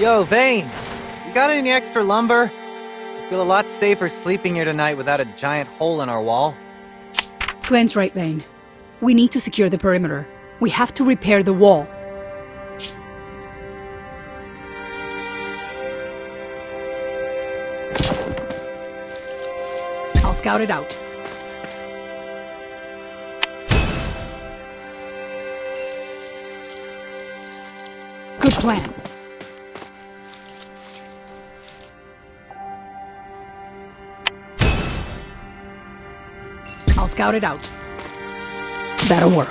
Yo, Vane! You got any extra lumber? I feel a lot safer sleeping here tonight without a giant hole in our wall. Glenn's right, Vane. We need to secure the perimeter. We have to repair the wall. I'll scout it out. Good plan. I'll scout it out. That'll work.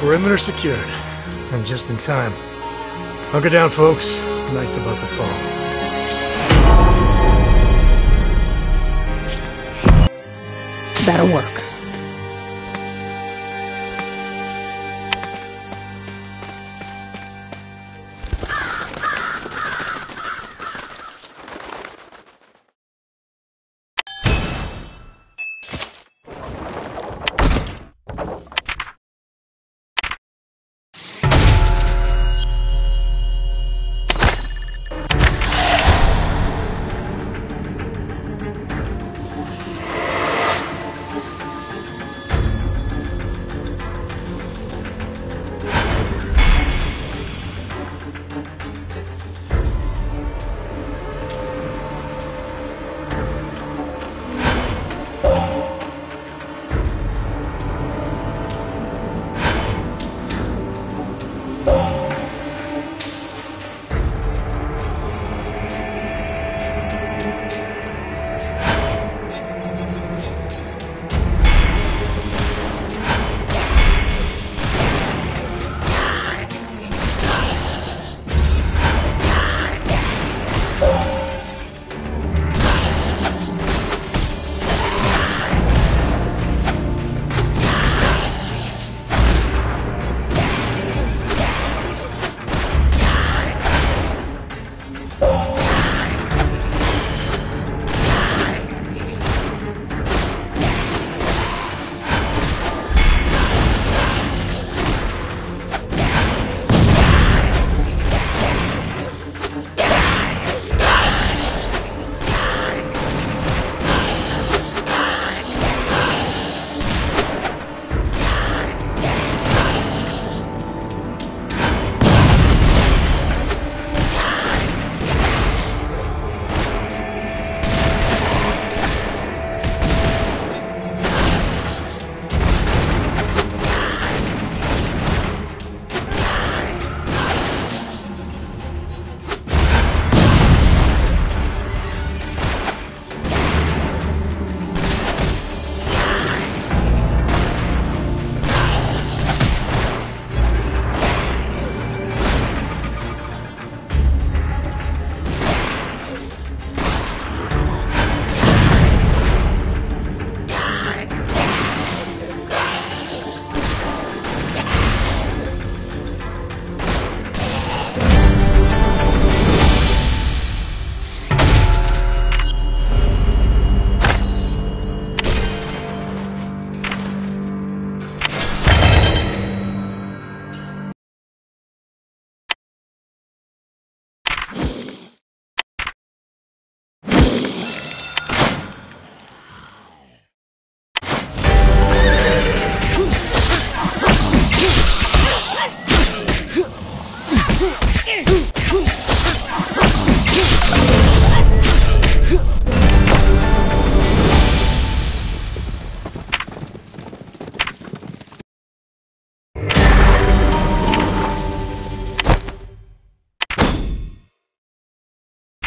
Perimeter secured. I'm just in time. Hunker down, folks. Night's about to fall. That'll work.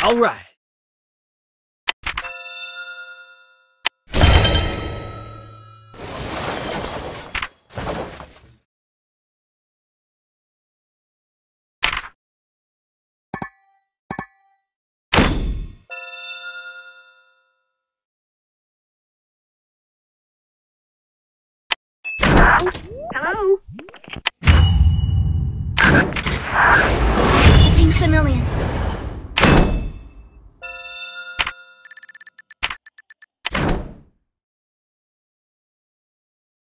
All right. Hello?